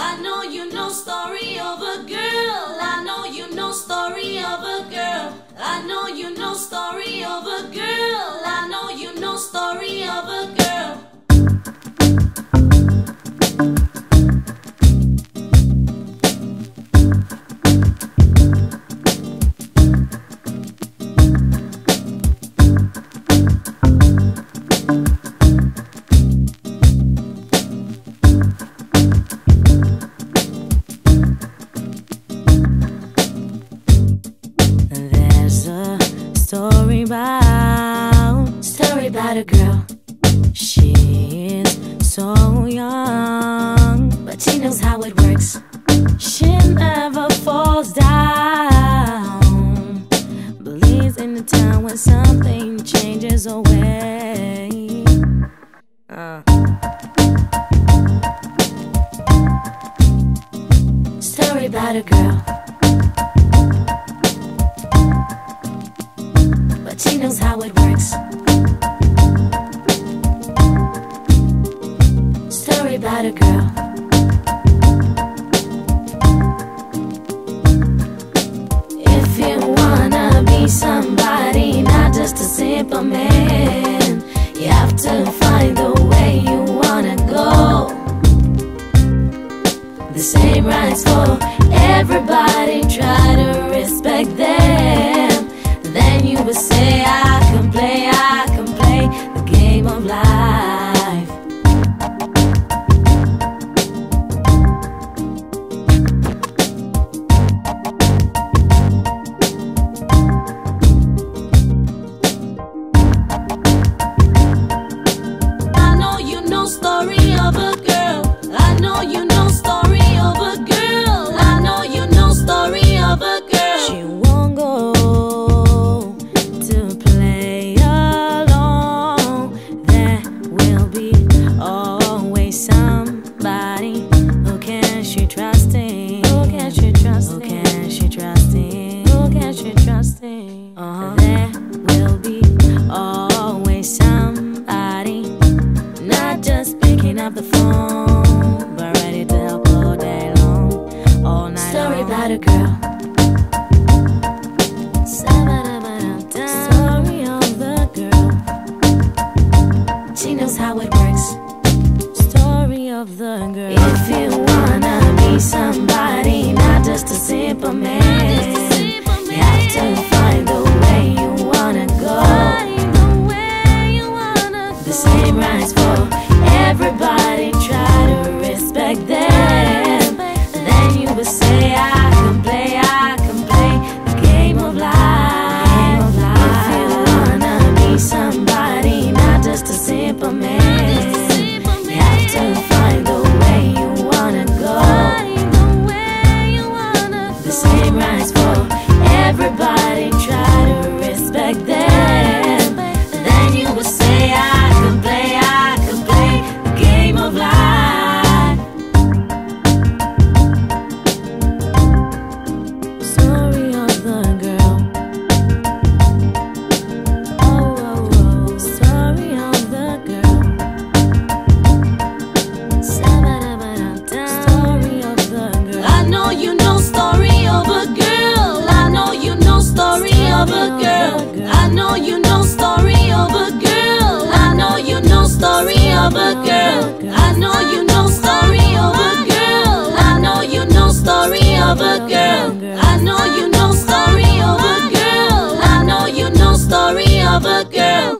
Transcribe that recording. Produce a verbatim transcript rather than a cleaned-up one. I know you know story of a girl. I know you know story of a girl. I know you know story of a girl. I know you know story of a girl. Story about, story about a girl. She is so young, but she knows how it works. She never falls down, believes in the time when something changes away. uh. Story about a girl. She knows how it works. Story about a girl. If you wanna be somebody, not just a simple man, you have to find the way you wanna go. The same rights for everybody, try to respect them. Then you would say, I can play, I can play the game of life. I know you know story of a girl. I know you know story of a girl. I know you know story of a girl. She won't go Uh-huh. There will be always somebody, not just picking up the phone, but ready to help all day long, all night long. Story about a girl. Story of the girl. She knows how it works. Story of the girl. If you wanna be somebody, not just a simple man, you have to find the way you wanna go. Find the way you wanna go. The same rights for everybody, try to respect them. Respect them. Then you would say, I can play, I can play the game of life. Game of life. If you wanna be somebody, not just a simple man, a simple man. You have to find the way you wanna go. Find the way you wanna go. The same rights for everybody, try to respect them. Then you will say, I can play, I can play the game of life. Story of the girl. Oh, oh, oh. Story of the girl. Story of the girl. I know you know story of a girl. Story of a girl. I know you know story of a girl. I know you know story of a girl. I know you know story of a girl. I know you know story of a girl. I know you know story of a girl. I know you know story of a girl.